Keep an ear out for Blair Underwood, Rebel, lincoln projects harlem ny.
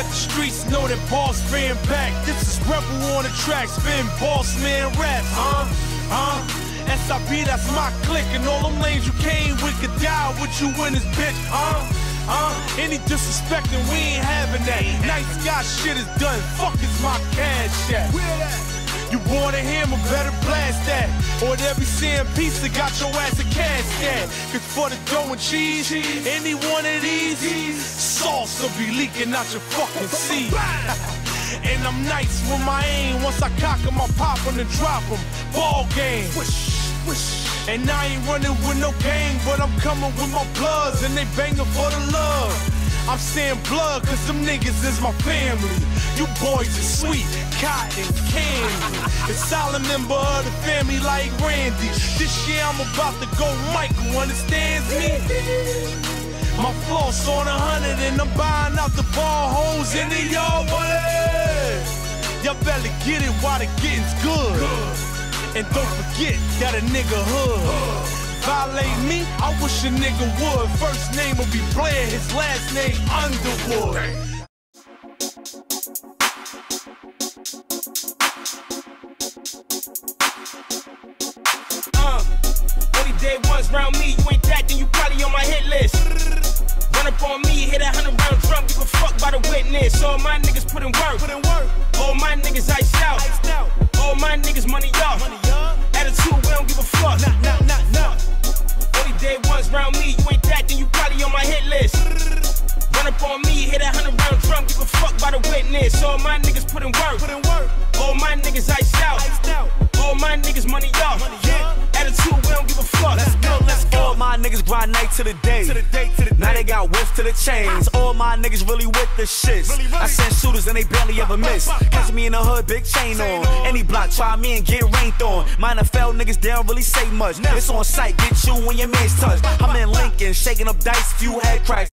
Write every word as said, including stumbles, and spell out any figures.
Let the streets know that balls been back. This is Rebel on the tracks, been boss man raps. Huh? Huh? S I P, that's my click. And all them lanes you came with could die with you in this bitch. Huh? Huh? Any disrespecting, we ain't having that. Nice guy shit is done. Fuck is my cash at. Where that? You want a hammer, better blast that. Or there be seeing pizza, got your ass a casket. Cause for the dough and cheese, any one of these, sauce will be leaking out your fucking seed. And I'm nice with my aim. Once I cock him, I pop him and drop him. Ball game. And I ain't running with no gang, but I'm coming with my bloods, and they banging for the love. I'm saying blood, cause them niggas is my family. You boys are sweet, cotton, candy. A solid member of the family like Randy. This year I'm about to go Michael, understands me? My floss on a hundred and I'm buying out the ball holes in the yard. Y'all better get it while the getting's good. And don't forget that a nigga hood. Violate me? I wish a nigga would. First name will be Blair, his last name Underwood. Uh, only day ones round me. You ain't that, then you probably on my hit list. Run up on me, hit a hundred round drum, give a fuck by the witness. All my niggas put in work. Put in work. All my niggas iced out. Iced out. All my niggas money off. Money up. Attitude, we don't give a fuck. Nah, nah, nah. Day ones round me, you ain't that, then you probably on my hit list. Run up on me, hit a hundred round drum, give a fuck by the witness. All my niggas put in work, put in work. All my niggas iced out, iced out. All my niggas money off, money up. Attitude, we don't give a fuck. Let's go, let's go. All my niggas grind night to the day, to the day, to the day. Now they got whips to the chains. All my niggas really with the shits. Really, really. I send shooters and they barely ever miss. Catch me in the hood, big chain, chain on. on. Any block, try me and get rained on. Mine and fell niggas, they don't really say much. Now. It's on sight, get you when your man's touched. I'm in Lincoln, shaking up dice, few head cracks.